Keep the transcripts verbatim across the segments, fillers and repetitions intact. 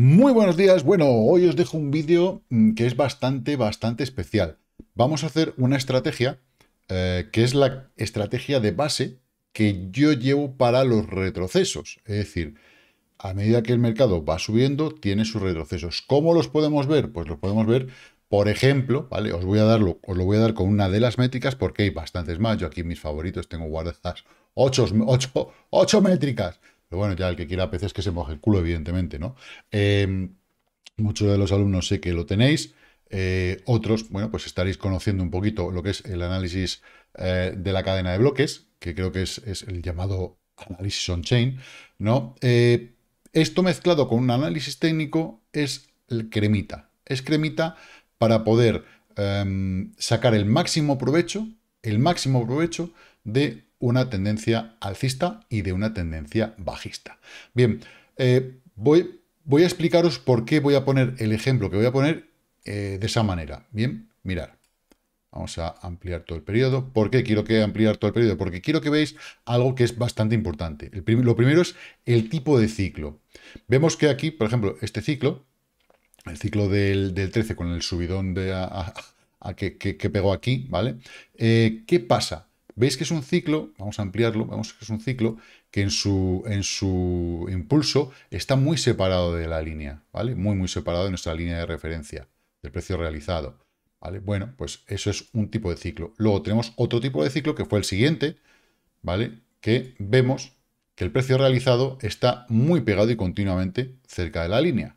Muy buenos días. Bueno, hoy os dejo un vídeo que es bastante, bastante especial. Vamos a hacer una estrategia eh, que es la estrategia de base que yo llevo para los retrocesos. Es decir, a medida que el mercado va subiendo, tiene sus retrocesos. ¿Cómo los podemos ver? Pues los podemos ver, por ejemplo, ¿vale? Os voy a darlo, os lo voy a dar con una de las métricas porque hay bastantes más. Yo aquí mis favoritos tengo guardadas ocho métricas. Pero bueno, ya el que quiera a veces que se moje el culo, evidentemente, ¿no? Eh, muchos de los alumnos sé que lo tenéis. Eh, otros, bueno, pues estaréis conociendo un poquito lo que es el análisis eh, de la cadena de bloques, que creo que es, es el llamado análisis on-chain, ¿no? Eh, esto mezclado con un análisis técnico es el cremita. Es cremita para poder eh, sacar el máximo provecho, el máximo provecho de una tendencia alcista y de una tendencia bajista. Bien, eh, voy, voy a explicaros por qué voy a poner el ejemplo que voy a poner eh, de esa manera. Bien, mirad. Vamos a ampliar todo el periodo. ¿Por qué quiero que ampliar todo el periodo? Porque quiero que veáis algo que es bastante importante. El prim- lo primero es el tipo de ciclo. Vemos que aquí, por ejemplo, este ciclo, el ciclo del, del trece con el subidón de a, a, a que, que, que pegó aquí, ¿vale? Eh, ¿Qué pasa? Veis que es un ciclo, vamos a ampliarlo, vemos que es un ciclo que en su, en su impulso está muy separado de la línea, ¿vale? Muy, muy separado de nuestra línea de referencia, del precio realizado, ¿vale? Bueno, pues eso es un tipo de ciclo. Luego tenemos otro tipo de ciclo que fue el siguiente, ¿vale? Que vemos que el precio realizado está muy pegado y continuamente cerca de la línea.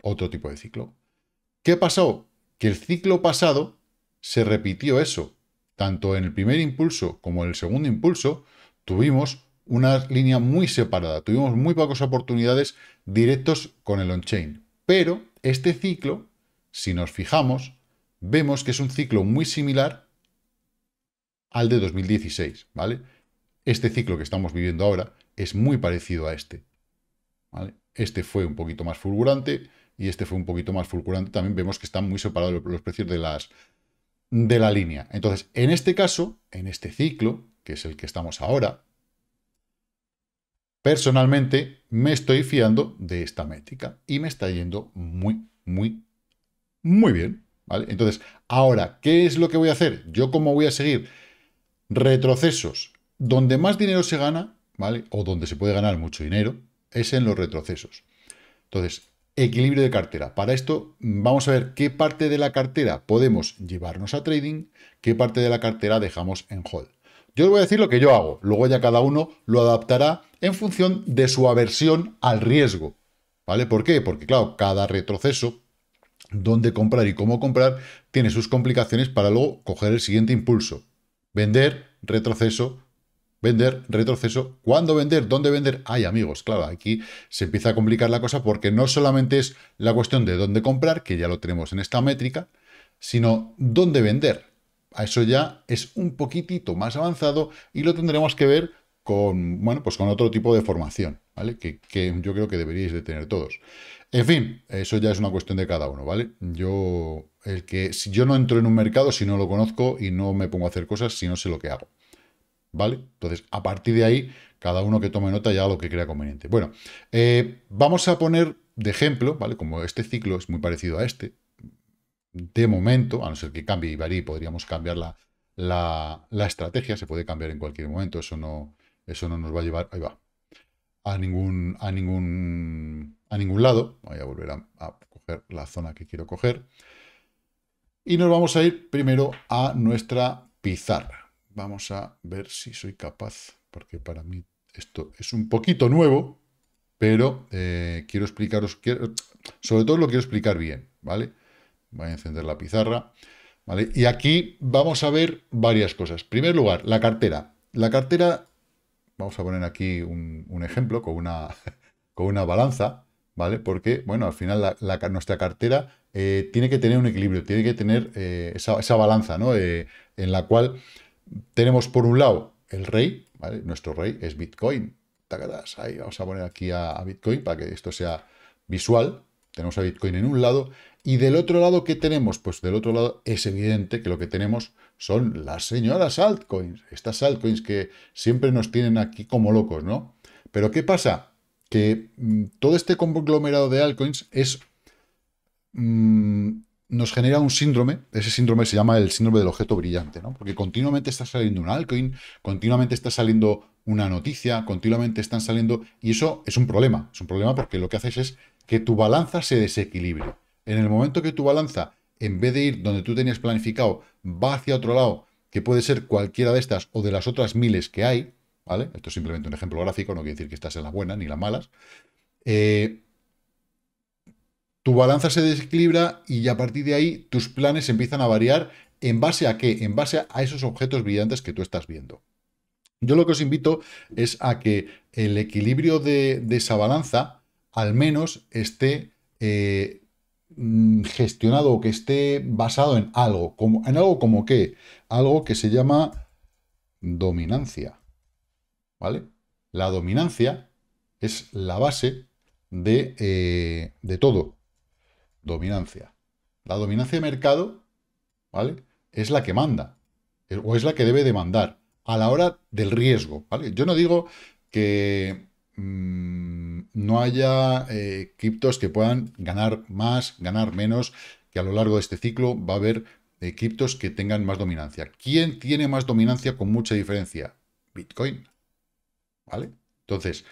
Otro tipo de ciclo. ¿Qué pasó? Que el ciclo pasado se repitió eso. Tanto en el primer impulso como en el segundo impulso, tuvimos una línea muy separada. Tuvimos muy pocas oportunidades directos con el on-chain. Pero este ciclo, si nos fijamos, vemos que es un ciclo muy similar al de dos mil dieciséis, ¿vale? Este ciclo que estamos viviendo ahora es muy parecido a este, ¿vale? Este fue un poquito más fulgurante y este fue un poquito más fulgurante. También vemos que están muy separados los precios de las... de la línea. Entonces, en este caso, en este ciclo, que es el que estamos ahora, personalmente me estoy fiando de esta métrica y me está yendo muy, muy, muy bien, ¿vale? Entonces, ahora, ¿qué es lo que voy a hacer? Yo, ¿cómo voy a seguir? Retrocesos. Donde más dinero se gana, ¿vale? O donde se puede ganar mucho dinero, es en los retrocesos. Entonces, equilibrio de cartera. Para esto vamos a ver qué parte de la cartera podemos llevarnos a trading, qué parte de la cartera dejamos en hold. Yo os voy a decir lo que yo hago, luego ya cada uno lo adaptará en función de su aversión al riesgo, ¿vale? ¿Por qué? Porque claro, cada retroceso, dónde comprar y cómo comprar, tiene sus complicaciones para luego coger el siguiente impulso. Vender, retroceso, vender, retroceso. ¿Cuándo vender? ¿Dónde vender? Ay, amigos, claro, aquí se empieza a complicar la cosa porque no solamente es la cuestión de dónde comprar, que ya lo tenemos en esta métrica, sino dónde vender. A eso ya es un poquitito más avanzado y lo tendremos que ver con, bueno, pues con otro tipo de formación, ¿vale? Que, que yo creo que deberíais de tener todos. En fin, eso ya es una cuestión de cada uno, ¿vale? Yo, el que, si yo no entro en un mercado si no lo conozco y no me pongo a hacer cosas si no sé lo que hago, ¿vale? Entonces, a partir de ahí, cada uno que tome nota ya lo que crea conveniente. Bueno, eh, vamos a poner de ejemplo, ¿vale? Como este ciclo es muy parecido a este, de momento, a no ser que cambie y varíe, podríamos cambiar la, la, la estrategia, se puede cambiar en cualquier momento, eso no, eso no nos va a llevar, ahí va, a ningún, a ningún, a ningún lado. Voy a volver a, a coger la zona que quiero coger. Y nos vamos a ir primero a nuestra pizarra. Vamos a ver si soy capaz, porque para mí esto es un poquito nuevo, pero eh, quiero explicaros, quiero, sobre todo lo quiero explicar bien, ¿vale? Voy a encender la pizarra, ¿vale? Y aquí vamos a ver varias cosas. En primer lugar, la cartera. La cartera, vamos a poner aquí un, un ejemplo con una, con una balanza, ¿vale? Porque, bueno, al final la, la, nuestra cartera eh, tiene que tener un equilibrio, tiene que tener eh, esa, esa balanza, ¿no? Eh, en la cual... Tenemos por un lado el rey, ¿vale? Nuestro rey es Bitcoin. Tacadas, ahí vamos a poner aquí a, a Bitcoin para que esto sea visual. Tenemos a Bitcoin en un lado. Y del otro lado, ¿qué tenemos? Pues del otro lado es evidente que lo que tenemos son las señoras altcoins. Estas altcoins que siempre nos tienen aquí como locos, ¿no? Pero ¿qué pasa? que mmm, todo este conglomerado de altcoins es mmm, nos genera un síndrome. Ese síndrome se llama el síndrome del objeto brillante, ¿no? Porque continuamente está saliendo un altcoin, continuamente está saliendo una noticia, continuamente están saliendo, y eso es un problema, es un problema porque lo que haces es que tu balanza se desequilibre. En el momento que tu balanza, en vez de ir donde tú tenías planificado, va hacia otro lado, que puede ser cualquiera de estas o de las otras miles que hay, ¿vale? Esto es simplemente un ejemplo gráfico, no quiere decir que estás en las buenas ni las malas. Eh, tu balanza se desequilibra y a partir de ahí tus planes empiezan a variar. ¿En base a qué? En base a esos objetos brillantes que tú estás viendo. Yo lo que os invito es a que el equilibrio de, de esa balanza al menos esté eh, gestionado o que esté basado en algo. Como, ¿en algo como qué? Algo que se llama dominancia. ¿Vale? La dominancia es la base de, eh, de todo. Dominancia. La dominancia de mercado, ¿vale? Es la que manda, o es la que debe de mandar a la hora del riesgo, ¿vale? Yo no digo que mmm, no haya eh, criptos que puedan ganar más, ganar menos, que a lo largo de este ciclo va a haber eh, criptos que tengan más dominancia. ¿Quién tiene más dominancia con mucha diferencia? Bitcoin. ¿Vale? Entonces,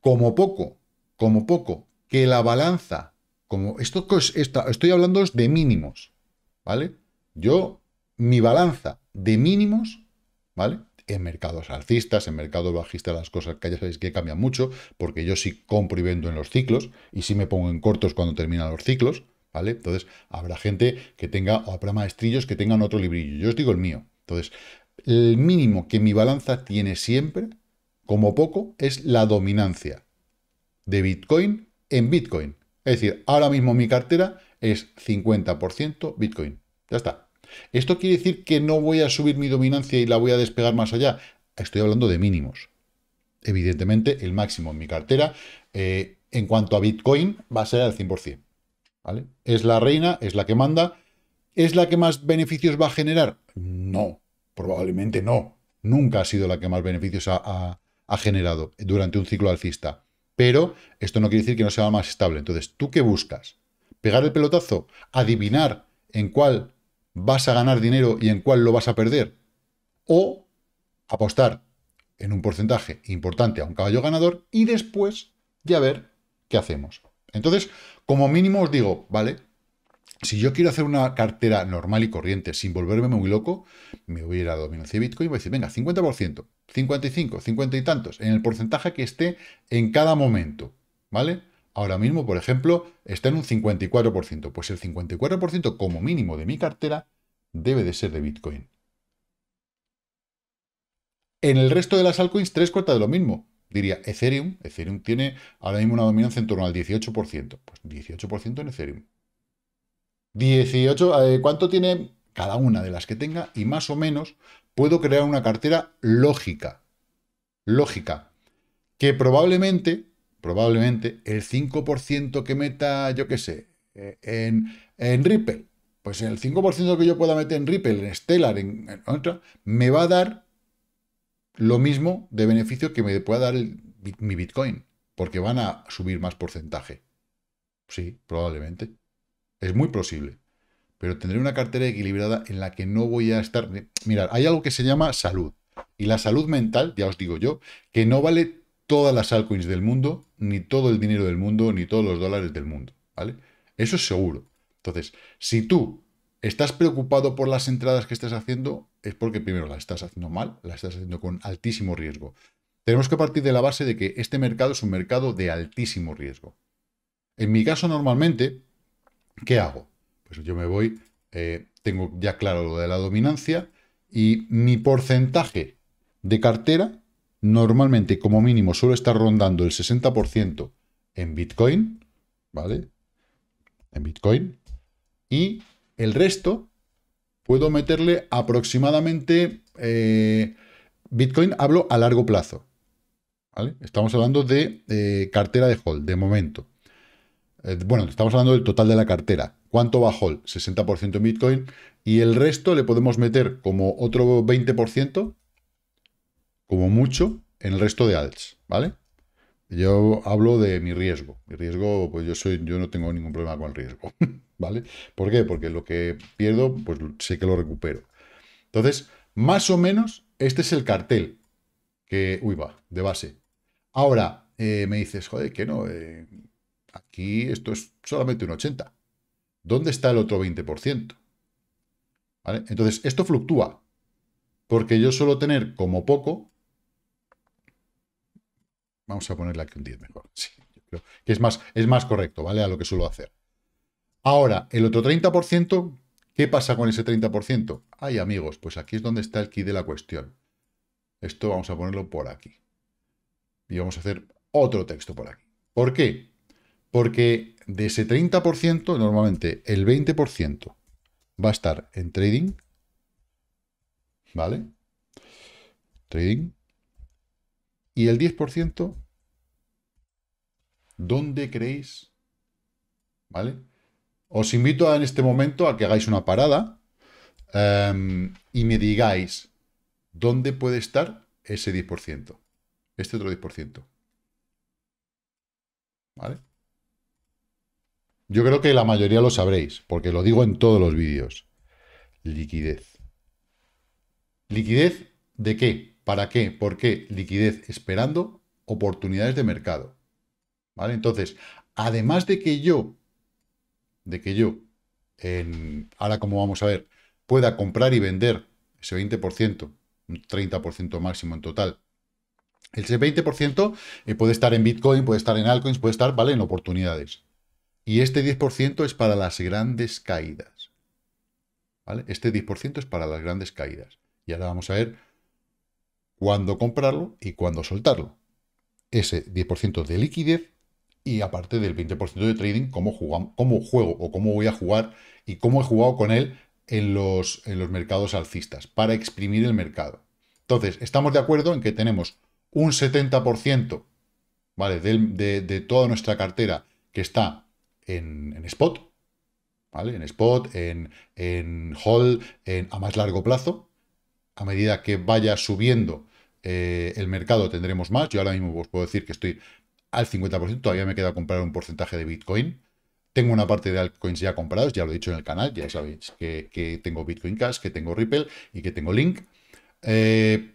como poco, como poco, que la balanza, como esto, esto estoy hablando de mínimos, ¿vale? Yo, mi balanza de mínimos, ¿vale? En mercados alcistas, en mercados bajistas, las cosas que ya sabéis que cambian mucho, porque yo sí compro y vendo en los ciclos, y sí me pongo en cortos cuando terminan los ciclos, ¿vale? Entonces, habrá gente que tenga, o habrá maestrillos que tengan otro librillo, yo os digo el mío. Entonces, el mínimo que mi balanza tiene siempre, como poco, es la dominancia de Bitcoin en Bitcoin. Es decir, ahora mismo mi cartera es cincuenta por ciento Bitcoin. Ya está. ¿Esto quiere decir que no voy a subir mi dominancia y la voy a despegar más allá? Estoy hablando de mínimos. Evidentemente, el máximo en mi cartera, eh, en cuanto a Bitcoin, va a ser al cien por cien. ¿Vale? ¿Es la reina? ¿Es la que manda? ¿Es la que más beneficios va a generar? No, probablemente no. Nunca ha sido la que más beneficios ha generado. ha generado durante un ciclo alcista, pero esto no quiere decir que no sea más estable. Entonces, ¿tú qué buscas? ¿Pegar el pelotazo? ¿Adivinar en cuál vas a ganar dinero y en cuál lo vas a perder? ¿O apostar en un porcentaje importante a un caballo ganador y después ya ver qué hacemos? Entonces, como mínimo os digo, ¿vale? Si yo quiero hacer una cartera normal y corriente sin volverme muy loco, me voy a ir a la dominancia de Bitcoin y voy a decir, venga, cincuenta por ciento, cincuenta y cinco, cincuenta y tantos, en el porcentaje que esté en cada momento, ¿vale? Ahora mismo, por ejemplo, está en un cincuenta y cuatro por ciento. Pues el cincuenta y cuatro por ciento como mínimo de mi cartera debe de ser de Bitcoin. En el resto de las altcoins, tres cuartas de lo mismo. Diría Ethereum. Ethereum tiene ahora mismo una dominancia en torno al dieciocho por ciento. Pues dieciocho por ciento en Ethereum. dieciocho, ¿cuánto tiene cada una de las que tenga? Y más o menos puedo crear una cartera lógica, lógica, que probablemente, probablemente el cinco por ciento que meta, yo qué sé, en, en Ripple, pues el cinco por ciento que yo pueda meter en Ripple, en Stellar, en, en otra, me va a dar lo mismo de beneficio que me pueda dar el, mi Bitcoin, porque van a subir más porcentaje. Sí, probablemente. Es muy posible, pero tendré una cartera equilibrada en la que no voy a estar... Mirad, hay algo que se llama salud, y la salud mental, ya os digo yo, que no vale todas las altcoins del mundo, ni todo el dinero del mundo, ni todos los dólares del mundo, ¿vale? Eso es seguro. Entonces, si tú estás preocupado por las entradas que estás haciendo, es porque primero las estás haciendo mal, las estás haciendo con altísimo riesgo. Tenemos que partir de la base de que este mercado es un mercado de altísimo riesgo. En mi caso, normalmente... ¿Qué hago? Pues yo me voy, eh, tengo ya claro lo de la dominancia y mi porcentaje de cartera normalmente como mínimo suele estar rondando el sesenta por ciento en Bitcoin, ¿vale? En Bitcoin, y el resto puedo meterle aproximadamente, eh, Bitcoin hablo a largo plazo, ¿vale? Estamos hablando de eh, cartera de hold de momento. Bueno, estamos hablando del total de la cartera. ¿Cuánto va hold? sesenta por ciento en Bitcoin. Y el resto le podemos meter como otro veinte por ciento, como mucho, en el resto de alts, ¿vale? Yo hablo de mi riesgo. Mi riesgo, pues yo soy, yo no tengo ningún problema con el riesgo, ¿vale? ¿Por qué? Porque lo que pierdo, pues sé que lo recupero. Entonces, más o menos, este es el cartel que, uy, va, de base. Ahora, eh, me dices, joder, que no, eh, aquí esto es solamente un ochenta. ¿Dónde está el otro veinte por ciento? ¿Vale? Entonces, esto fluctúa, porque yo suelo tener como poco... Vamos a ponerle aquí un diez mejor. Sí, yo creo que es más, es más correcto, ¿vale? A lo que suelo hacer. Ahora, el otro treinta por ciento, ¿qué pasa con ese treinta por ciento? Ay, amigos, pues aquí es donde está el quid de la cuestión. Esto vamos a ponerlo por aquí. Y vamos a hacer otro texto por aquí. ¿Por qué? Porque de ese treinta por ciento, normalmente el veinte por ciento va a estar en trading. ¿Vale? Trading. Y el diez por ciento, ¿dónde creéis? ¿Vale? Os invito a, en este momento a que hagáis una parada um, y me digáis dónde puede estar ese diez por ciento, este otro diez por ciento. ¿Vale? Yo creo que la mayoría lo sabréis, porque lo digo en todos los vídeos. Liquidez. ¿Liquidez de qué? ¿Para qué? ¿Por qué? Liquidez esperando oportunidades de mercado. ¿Vale? Entonces, además de que yo, de que yo, en, ahora como vamos a ver, pueda comprar y vender ese veinte por ciento, un treinta por ciento máximo en total, ese veinte por ciento puede estar en Bitcoin, puede estar en altcoins, puede estar, ¿vale?, en oportunidades. Y este diez por ciento es para las grandes caídas. ¿Vale? Este diez por ciento es para las grandes caídas. Y ahora vamos a ver cuándo comprarlo y cuándo soltarlo. Ese diez por ciento de liquidez y aparte del veinte por ciento de trading, cómo, jugamos, cómo juego o cómo voy a jugar y cómo he jugado con él en los, en los mercados alcistas, para exprimir el mercado. Entonces, estamos de acuerdo en que tenemos un setenta por ciento, ¿vale?, de, de, de toda nuestra cartera que está en, en spot, ¿vale?, en spot, en, en hold, en, a más largo plazo. A medida que vaya subiendo eh, el mercado tendremos más. Yo ahora mismo os puedo decir que estoy al cincuenta por ciento. Todavía me queda comprar un porcentaje de Bitcoin. Tengo una parte de altcoins ya comprados. Ya lo he dicho en el canal. Ya sabéis que, que tengo Bitcoin Cash, que tengo Ripple y que tengo Link. Eh,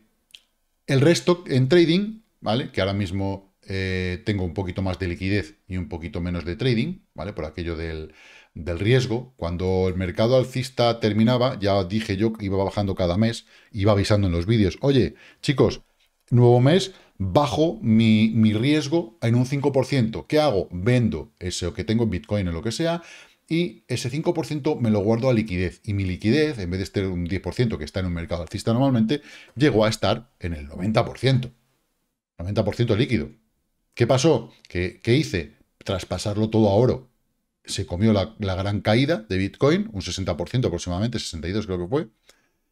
el resto en trading, ¿vale? Que ahora mismo eh, tengo un poquito más de liquidez y un poquito menos de trading, ¿vale? Por aquello del... del riesgo. Cuando el mercado alcista terminaba, ya dije yo que iba bajando cada mes, iba avisando en los vídeos, oye, chicos, nuevo mes, bajo mi, mi riesgo en un cinco por ciento. ¿Qué hago? Vendo eso que tengo en Bitcoin o lo que sea, y ese cinco por ciento me lo guardo a liquidez. Y mi liquidez, en vez de estar un diez por ciento que está en un mercado alcista normalmente, llegó a estar en el noventa por ciento. noventa por ciento líquido. ¿Qué pasó? ¿Qué, qué hice? Traspasarlo todo a oro. Se comió la, la gran caída de Bitcoin, un sesenta por ciento aproximadamente, sesenta y dos por ciento creo que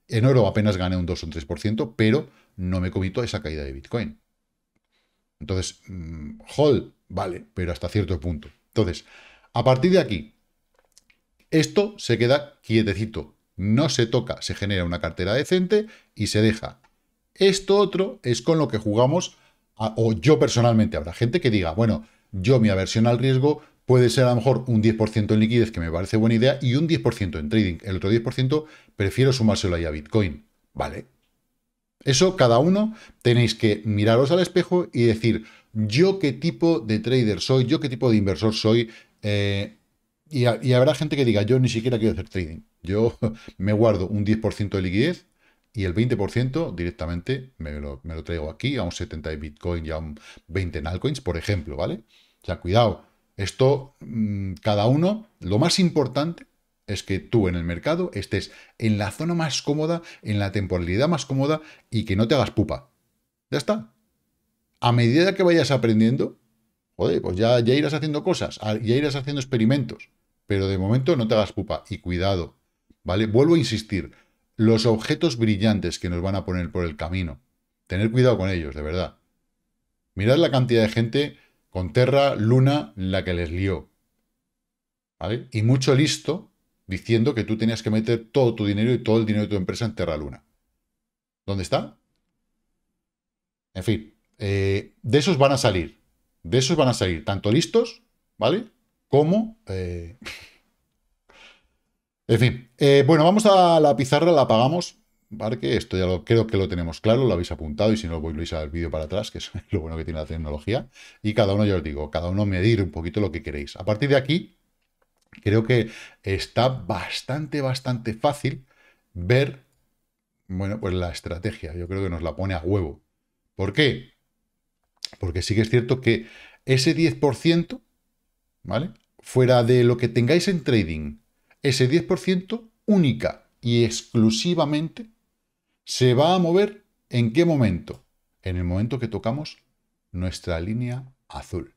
fue. En oro apenas gané un dos o un tres por ciento, pero no me comí toda esa caída de Bitcoin. Entonces, mmm, hold, vale, pero hasta cierto punto. Entonces, a partir de aquí, esto se queda quietecito, no se toca, se genera una cartera decente y se deja. Esto otro es con lo que jugamos, a, o yo personalmente, habrá gente que diga, bueno, yo mi aversión al riesgo... Puede ser a lo mejor un diez por ciento en liquidez, que me parece buena idea, y un diez por ciento en trading. El otro diez por ciento prefiero sumárselo ahí a Bitcoin. ¿Vale? Eso cada uno tenéis que miraros al espejo y decir, yo qué tipo de trader soy, yo qué tipo de inversor soy. Eh, y, a, y habrá gente que diga, yo ni siquiera quiero hacer trading. Yo me guardo un diez por ciento de liquidez y el veinte por ciento directamente me lo, me lo traigo aquí, a un setenta de Bitcoin y a un veinte en altcoins, por ejemplo. ¿Vale? O sea, cuidado. Esto, cada uno, lo más importante es que tú en el mercado estés en la zona más cómoda, en la temporalidad más cómoda y que no te hagas pupa. Ya está. A medida que vayas aprendiendo, joder, pues ya, ya irás haciendo cosas, ya irás haciendo experimentos, pero de momento no te hagas pupa y cuidado, ¿vale? Vuelvo a insistir, los objetos brillantes que nos van a poner por el camino, tener cuidado con ellos, de verdad. Mirad la cantidad de gente... Con Terra, Luna, la que les lió. ¿Vale? Y mucho listo diciendo que tú tenías que meter todo tu dinero y todo el dinero de tu empresa en Terra, Luna. ¿Dónde está? En fin, eh, de esos van a salir. de esos van a salir tanto listos, ¿vale? Como... Eh... en fin. Eh, bueno, vamos a la pizarra, la apagamos. ¿Vale? Que esto ya lo, creo que lo tenemos claro, lo habéis apuntado, y si no, volvéis al vídeo para atrás, que es lo bueno que tiene la tecnología. Y cada uno, ya os digo, cada uno medir un poquito lo que queréis. A partir de aquí, creo que está bastante, bastante fácil ver, bueno, pues la estrategia. Yo creo que nos la pone a huevo. ¿Por qué? Porque sí que es cierto que ese diez por ciento, ¿vale? Fuera de lo que tengáis en trading, ese diez por ciento única y exclusivamente se va a mover, ¿en qué momento? En el momento que tocamos nuestra línea azul.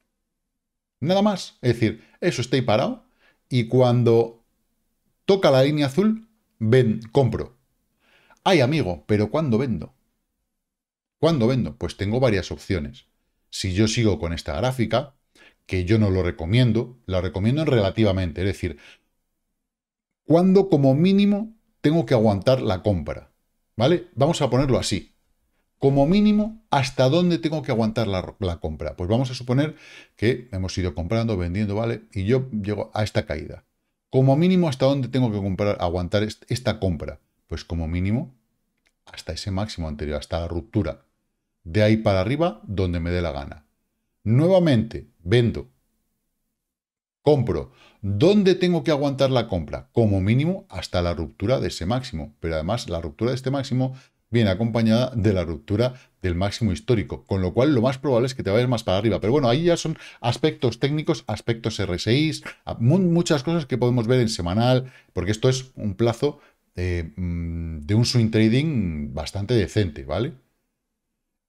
Nada más. Es decir, eso está ahí parado, y cuando toca la línea azul, ven, compro. Ay, amigo, pero ¿cuándo vendo? ¿Cuándo vendo? Pues tengo varias opciones. Si yo sigo con esta gráfica, que yo no lo recomiendo, la recomiendo relativamente. Es decir, cuando como mínimo tengo que aguantar la compra, ¿vale? Vamos a ponerlo así. Como mínimo, ¿hasta dónde tengo que aguantar la, la compra? Pues vamos a suponer que hemos ido comprando, vendiendo, ¿vale? Y yo llego a esta caída. Como mínimo, ¿hasta dónde tengo que comprar, aguantar esta compra? Pues como mínimo, hasta ese máximo anterior, hasta la ruptura. De ahí para arriba, donde me dé la gana. Nuevamente, vendo. Compro. ¿Dónde tengo que aguantar la compra? Como mínimo hasta la ruptura de ese máximo. Pero además la ruptura de este máximo viene acompañada de la ruptura del máximo histórico. Con lo cual lo más probable es que te vayas más para arriba. Pero bueno, ahí ya son aspectos técnicos, aspectos R S I, muchas cosas que podemos ver en semanal. Porque esto es un plazo de, de un swing trading bastante decente, ¿vale?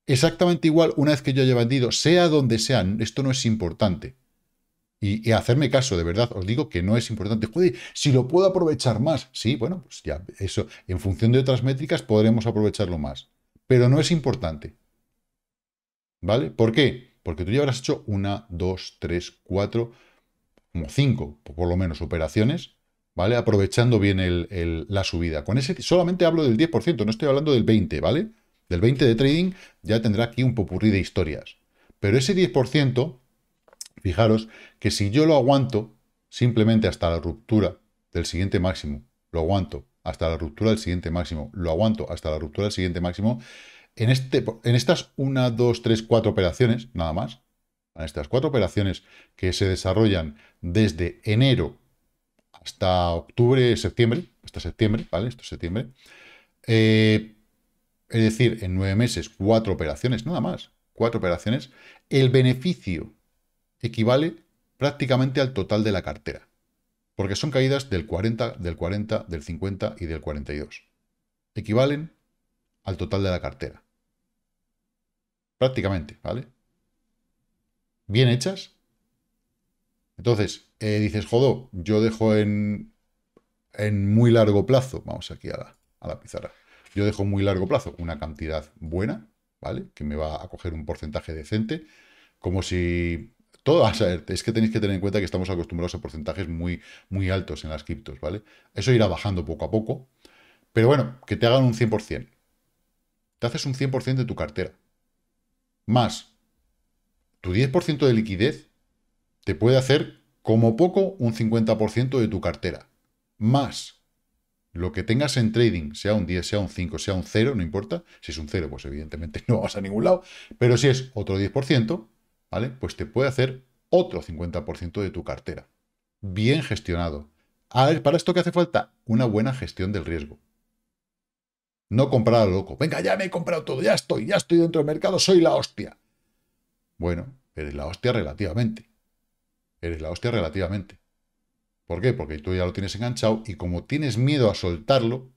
Exactamente igual una vez que yo haya vendido, sea donde sea, esto no es importante. Y, y hacerme caso, de verdad, os digo que no es importante. Joder, si lo puedo aprovechar más. Sí, bueno, pues ya eso, en función de otras métricas podremos aprovecharlo más. Pero no es importante. ¿Vale? ¿Por qué? Porque tú ya habrás hecho una, dos, tres, cuatro, como cinco, por lo menos, operaciones, ¿vale? Aprovechando bien el, el, la subida. Con ese solamente hablo del diez por ciento, no estoy hablando del veinte por ciento, ¿vale? Del veinte por ciento de trading ya tendrá aquí un popurrí de historias. Pero ese diez por ciento... Fijaros que si yo lo aguanto simplemente hasta la ruptura del siguiente máximo, lo aguanto hasta la ruptura del siguiente máximo, lo aguanto hasta la ruptura del siguiente máximo, en, este, en estas una, dos, tres, cuatro operaciones, nada más, en estas cuatro operaciones que se desarrollan desde enero hasta octubre, septiembre, hasta septiembre, ¿vale? Esto es septiembre, eh, es decir, en nueve meses, cuatro operaciones, nada más, cuatro operaciones, el beneficio equivale prácticamente al total de la cartera, porque son caídas del cuarenta, del cuarenta, del cincuenta y del cuarenta y dos. Equivalen al total de la cartera. Prácticamente, ¿vale? Bien hechas. Entonces, eh, dices, jodó, yo dejo en, en muy largo plazo, vamos aquí a la, a la pizarra, yo dejo en muy largo plazo una cantidad buena, ¿vale? Que me va a coger un porcentaje decente, como si... Todo, a saber, es que tenéis que tener en cuenta que estamos acostumbrados a porcentajes muy, muy altos en las criptos, ¿vale? Eso irá bajando poco a poco, pero bueno, que te hagan un cien por ciento. Te haces un cien por ciento de tu cartera. Más, tu diez por ciento de liquidez te puede hacer, como poco, un cincuenta por ciento de tu cartera. Más, lo que tengas en trading, sea un diez, sea un cinco, sea un cero, no importa. Si es un cero, pues evidentemente no vas a ningún lado, pero si es otro diez por ciento... ¿Vale? Pues te puede hacer otro cincuenta por ciento de tu cartera. Bien gestionado. A ver, para esto que hace falta una buena gestión del riesgo. No comprar a lo loco. Venga, ya me he comprado todo, ya estoy, ya estoy dentro del mercado, soy la hostia. Bueno, eres la hostia relativamente. Eres la hostia relativamente. ¿Por qué? Porque tú ya lo tienes enganchado y como tienes miedo a soltarlo,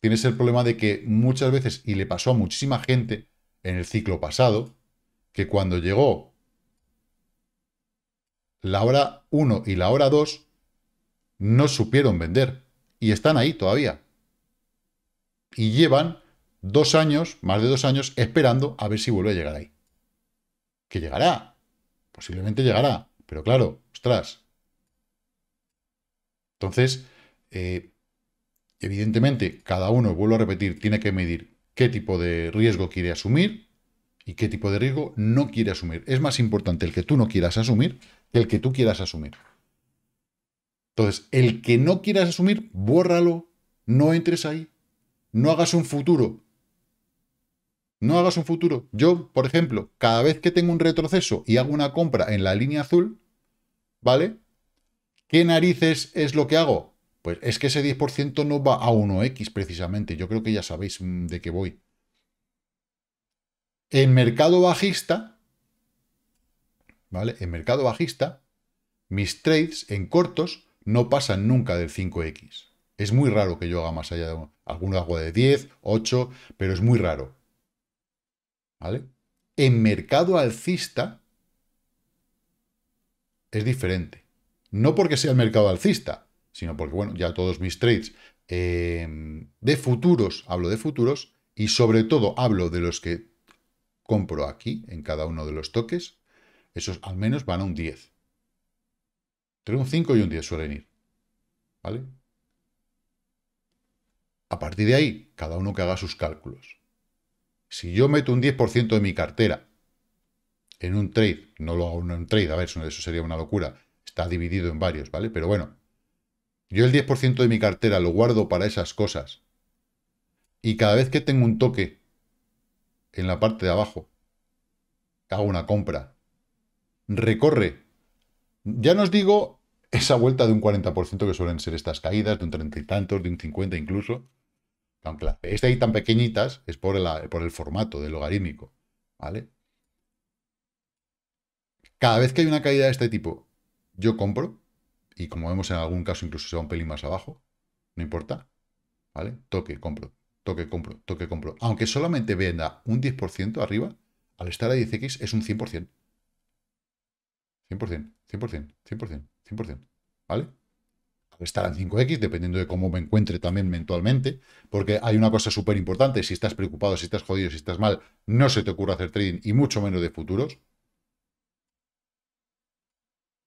tienes el problema de que muchas veces, y le pasó a muchísima gente en el ciclo pasado, que cuando llegó la hora uno y la hora dos, no supieron vender. Y están ahí todavía. Y llevan dos años, más de dos años, esperando a ver si vuelve a llegar ahí. Que llegará. Posiblemente llegará. Pero claro, ostras. Entonces, eh, evidentemente, cada uno, vuelvo a repetir, tiene que medir qué tipo de riesgo quiere asumir. y qué tipo de riesgo no quiere asumir. Es más importante el que tú no quieras asumir que el que tú quieras asumir. Entonces, el que no quieras asumir, bórralo, no entres ahí, no hagas un futuro. No hagas un futuro. Yo, por ejemplo, cada vez que tengo un retroceso y hago una compra en la línea azul, ¿vale? ¿Qué narices es lo que hago? Pues es que ese diez por ciento no va a uno equis precisamente. Yo creo que ya sabéis de qué voy. En mercado bajista, ¿vale? En mercado bajista, mis trades en cortos no pasan nunca del cinco equis. Es muy raro que yo haga más allá de uno. Alguno hago de diez, ocho, pero es muy raro. ¿Vale? En mercado alcista es diferente. No porque sea el mercado alcista, sino porque, bueno, ya todos mis trades eh, de futuros, hablo de futuros, y sobre todo hablo de los que compro aquí, en cada uno de los toques, esos al menos van a un diez. Entre un cinco y un diez suelen ir. ¿Vale? A partir de ahí, cada uno que haga sus cálculos. Si yo meto un diez por ciento de mi cartera en un trade, no lo hago en un trade, a ver, eso sería una locura, está dividido en varios, ¿vale? Pero bueno, yo el diez por ciento de mi cartera lo guardo para esas cosas y cada vez que tengo un toque en la parte de abajo, hago una compra, recorre, ya no os digo esa vuelta de un cuarenta por ciento que suelen ser estas caídas, de un treinta y tantos, de un cincuenta incluso, aunque las veis ahí tan pequeñitas, es por, la, por el formato del logarítmico, ¿vale? Cada vez que hay una caída de este tipo, yo compro, y como vemos en algún caso incluso se va un pelín más abajo, no importa, ¿vale? Toque, compro, toque, compro, toque, compro. Aunque solamente venda un diez por ciento arriba, al estar a diez equis es un cien por ciento. cien por ciento, cien por ciento, cien por ciento, cien por ciento, ¿vale? Estar en cinco equis, dependiendo de cómo me encuentre también mentalmente, porque hay una cosa súper importante, si estás preocupado, si estás jodido, si estás mal, no se te ocurra hacer trading y mucho menos de futuros.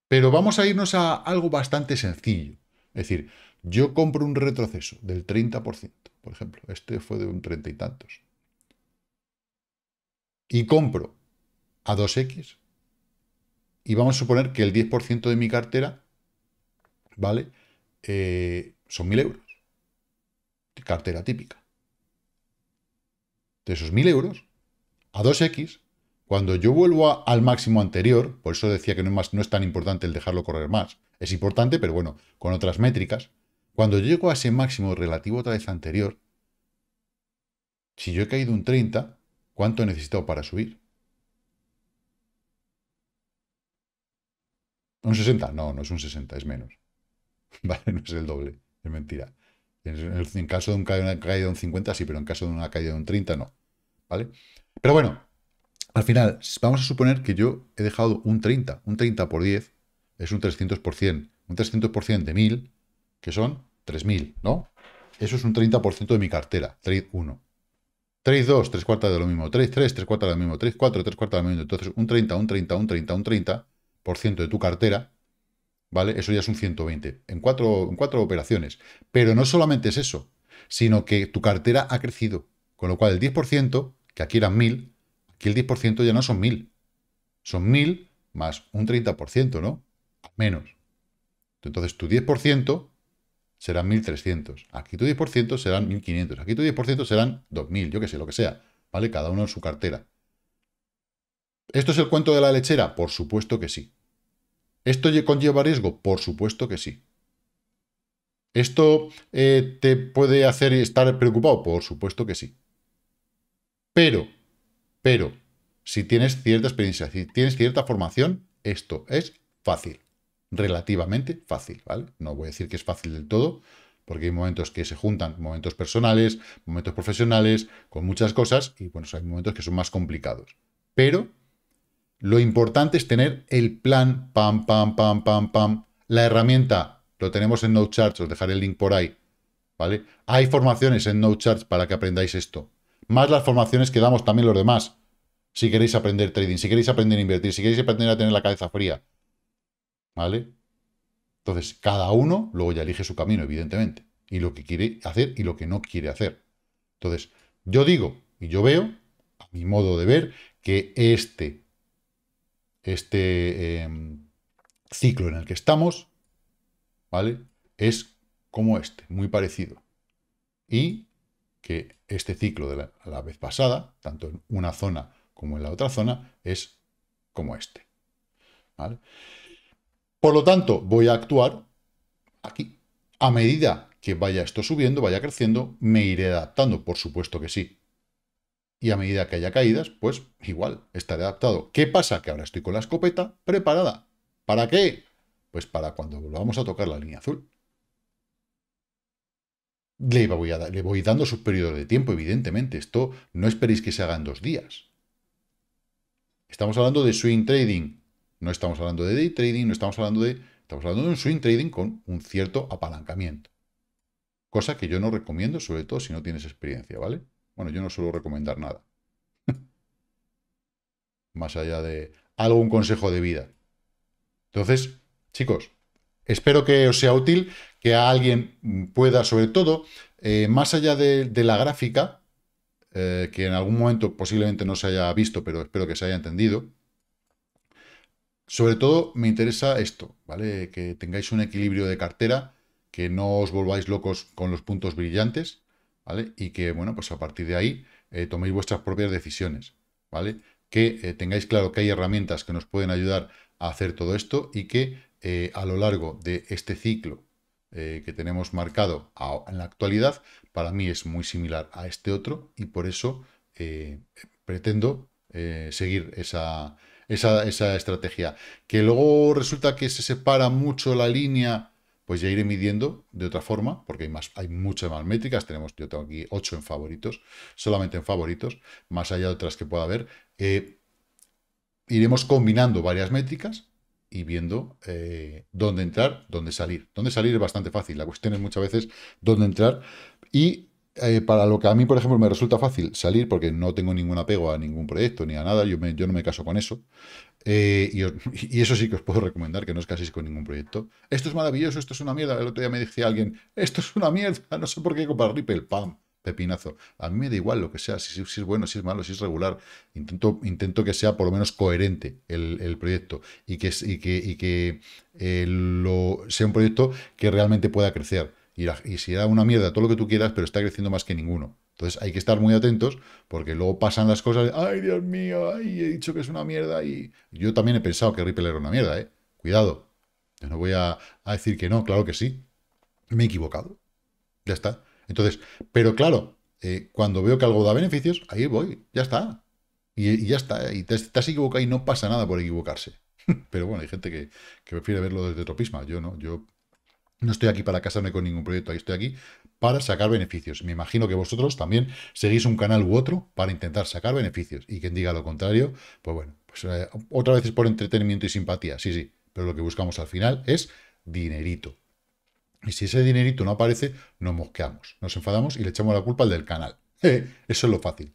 Pero vamos a irnos a algo bastante sencillo. Es decir, yo compro un retroceso del treinta por ciento, por ejemplo, este fue de un treinta y tantos, y compro a dos equis, y vamos a suponer que el diez por ciento de mi cartera, ¿vale? Eh, son mil euros. Cartera típica. De esos mil euros, a dos equis, cuando yo vuelvo a, al máximo anterior, por eso decía que no es, más, no es tan importante el dejarlo correr más. Es importante, pero bueno, con otras métricas. Cuando yo llego a ese máximo relativo otra vez anterior, si yo he caído un treinta, ¿cuánto he necesitado para subir? ¿Un sesenta? No, no es un sesenta, es menos. Vale, no es el doble, es mentira. En, el, en caso de una caída de un cincuenta, sí, pero en caso de una caída de un treinta, no. ¿Vale? Pero bueno, al final, vamos a suponer que yo he dejado un treinta. Un treinta por diez es un trescientos por ciento. Un trescientos por ciento de mil, que son tres mil, ¿no? Eso es un treinta por ciento de mi cartera, trade uno. Trade dos, tres cuartas de lo mismo. Trade tres, tres cuartas de lo mismo. Trade cuatro, tres cuartas de lo mismo. Entonces, un treinta, un treinta, un treinta, un treinta por ciento de tu cartera, ¿vale? Eso ya es un ciento veinte en cuatro, en cuatro operaciones. Pero no solamente es eso, sino que tu cartera ha crecido. Con lo cual el diez por ciento, que aquí eran mil, aquí el diez por ciento ya no son mil. Son mil más un treinta por ciento, ¿no? Menos. Entonces tu diez por ciento serán mil trescientos. Aquí tu diez por ciento serán mil quinientos. Aquí tu diez por ciento serán dos mil, yo qué sé, lo que sea. ¿Vale? Cada uno en su cartera. ¿Esto es el cuento de la lechera? Por supuesto que sí. ¿Esto conlleva riesgo? Por supuesto que sí. ¿Esto eh, te puede hacer estar preocupado? Por supuesto que sí. Pero, pero, si tienes cierta experiencia, si tienes cierta formación, esto es fácil. Relativamente fácil, ¿vale? No voy a decir que es fácil del todo, porque hay momentos que se juntan, momentos personales, momentos profesionales, con muchas cosas, y bueno, hay momentos que son más complicados. Pero lo importante es tener el plan, pam, pam, pam, pam, pam. La herramienta, lo tenemos en NodeCharts, os dejaré el link por ahí, ¿vale? Hay formaciones en NodeCharts para que aprendáis esto. Más las formaciones que damos también los demás. Si queréis aprender trading, si queréis aprender a invertir, si queréis aprender a tener la cabeza fría, ¿vale? Entonces, cada uno luego ya elige su camino, evidentemente. Y lo que quiere hacer y lo que no quiere hacer. Entonces, yo digo y yo veo, a mi modo de ver, que este, este eh, ciclo en el que estamos, ¿vale?, es como este, muy parecido. Y que este ciclo de la, la vez pasada, tanto en una zona como en la otra zona, es como este, ¿vale? Por lo tanto, voy a actuar aquí. A medida que vaya esto subiendo, vaya creciendo, me iré adaptando, por supuesto que sí. Y a medida que haya caídas, pues igual, estaré adaptado. ¿Qué pasa? Que ahora estoy con la escopeta preparada. ¿Para qué? Pues para cuando volvamos a tocar la línea azul. Le voy, a, le voy dando sus periodos de tiempo, evidentemente. Esto no esperéis que se haga en dos días. Estamos hablando de swing trading. No estamos hablando de day trading, no estamos hablando de... Estamos hablando de un swing trading con un cierto apalancamiento. Cosa que yo no recomiendo, sobre todo si no tienes experiencia, ¿vale? Bueno, yo no suelo recomendar nada. Más allá de algún consejo de vida. Entonces, chicos, espero que os sea útil, que a alguien pueda, sobre todo, eh, más allá de, de la gráfica, eh, que en algún momento posiblemente no se haya visto, pero espero que se haya entendido. Sobre todo me interesa esto, ¿vale? Que tengáis un equilibrio de cartera, que no os volváis locos con los puntos brillantes, ¿vale? Y que, bueno, pues a partir de ahí eh, toméis vuestras propias decisiones, ¿vale? Que eh, tengáis claro que hay herramientas que nos pueden ayudar a hacer todo esto y que eh, a lo largo de este ciclo eh, que tenemos marcado a, en la actualidad, para mí es muy similar a este otro y por eso eh, pretendo eh, seguir esa... Esa, esa estrategia. Que luego resulta que se separa mucho la línea, pues ya iré midiendo de otra forma, porque hay, más, hay muchas más métricas. Tenemos, yo tengo aquí ocho en favoritos, solamente en favoritos, más allá de otras que pueda haber. Eh, iremos combinando varias métricas y viendo eh, dónde entrar, dónde salir. Dónde salir es bastante fácil, la cuestión es muchas veces dónde entrar y... Eh, para lo que a mí, por ejemplo, me resulta fácil salir, porque no tengo ningún apego a ningún proyecto ni a nada, yo, me, yo no me caso con eso, eh, y, os, y eso sí que os puedo recomendar, que no os caséis con ningún proyecto. Esto es maravilloso, esto es una mierda. El otro día me decía alguien, esto es una mierda, no sé por qué comprar Ripple, pam, pepinazo. A mí me da igual lo que sea, si, si es bueno, si es malo, si es regular, intento, intento que sea por lo menos coherente el, el proyecto y que, y que, y que eh, lo, sea un proyecto que realmente pueda crecer. Y si da una mierda todo lo que tú quieras, pero está creciendo más que ninguno. Entonces hay que estar muy atentos, porque luego pasan las cosas. Ay, Dios mío, ay, he dicho que es una mierda. Y yo también he pensado que Ripple era una mierda, ¿eh? Cuidado. Yo no voy a, a decir que no, claro que sí. Me he equivocado. Ya está. Entonces, pero claro, eh, cuando veo que algo da beneficios, ahí voy, ya está. Y, y ya está. Y te, te has equivocado y no pasa nada por equivocarse. Pero bueno, hay gente que, que prefiere verlo desde otro prisma. Yo no, yo... No estoy aquí para casarme con ningún proyecto, estoy aquí para sacar beneficios. Me imagino que vosotros también seguís un canal u otro para intentar sacar beneficios. Y quien diga lo contrario, pues bueno, pues, eh, otra vez es por entretenimiento y simpatía, sí, sí. Pero lo que buscamos al final es dinerito. Y si ese dinerito no aparece, nos mosqueamos, nos enfadamos y le echamos la culpa al del canal. Eso es lo fácil.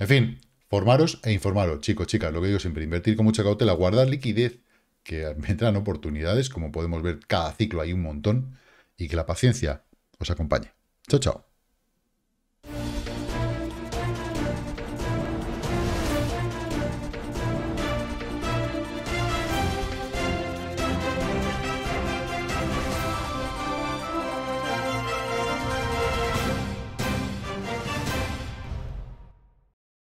En fin, formaros e informaros, chicos, chicas. Lo que digo siempre, invertir con mucha cautela, guardar liquidez, que vendrán oportunidades, como podemos ver, cada ciclo hay un montón, y que la paciencia os acompañe. Chao, chao.